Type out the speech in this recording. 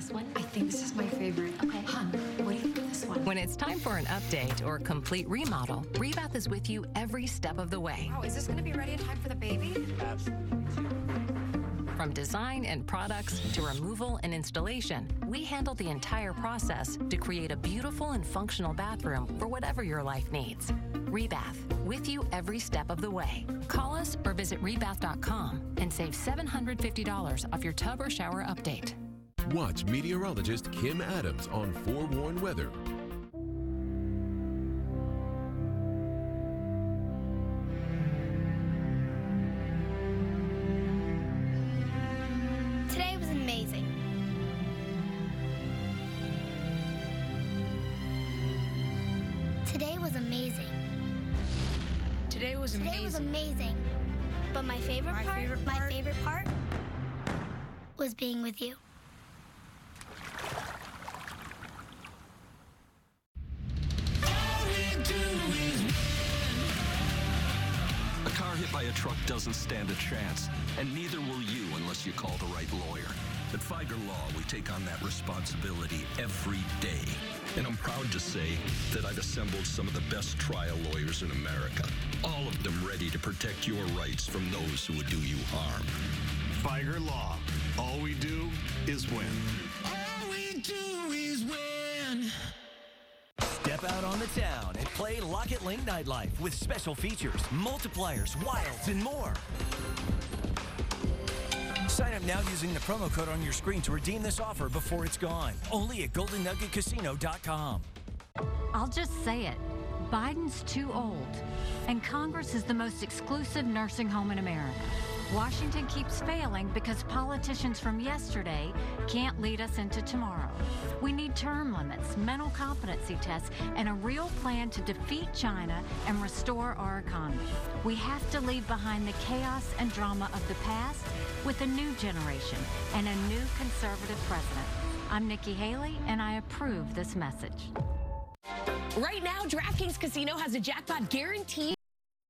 this one? I think this is my favorite. Okay. Hun, what do you think of this one? When it's time for an update or complete remodel, Rebath is with you every step of the way. Wow, is this going to be ready in time for the baby? Absolutely. From design and products to removal and installation, we handle the entire process to create a beautiful and functional bathroom for whatever your life needs. Rebath, with you every step of the way. Call us or visit rebath.com and save $750 off your tub or shower update. Watch meteorologist Kim Adams on Forewarn Weather. Today was amazing. Today was amazing. Today was amazing. Today was amazing. But my favorite part was being with you. A car hit by a truck doesn't stand a chance, and neither will you unless you call the right lawyer. At Fieger Law, we take on that responsibility every day. And I'm proud to say that I've assembled some of the best trial lawyers in America, all of them ready to protect your rights from those who would do you harm. Fieger Law. All we do is win. All we do is win. Step out on the town and play Lock It Link Nightlife with special features, multipliers, wilds, and more. Sign up now using the promo code on your screen to redeem this offer before it's gone. Only at GoldenNuggetCasino.com. I'll just say it. Biden's too old, and Congress is the most exclusive nursing home in America. Washington keeps failing because politicians from yesterday can't lead us into tomorrow. We need term limits, mental competency tests, and a real plan to defeat China and restore our economy. We have to leave behind the chaos and drama of the past with a new generation and a new conservative president. I'm Nikki Haley, and I approve this message. Right now, DraftKings Casino has a jackpot guaranteed.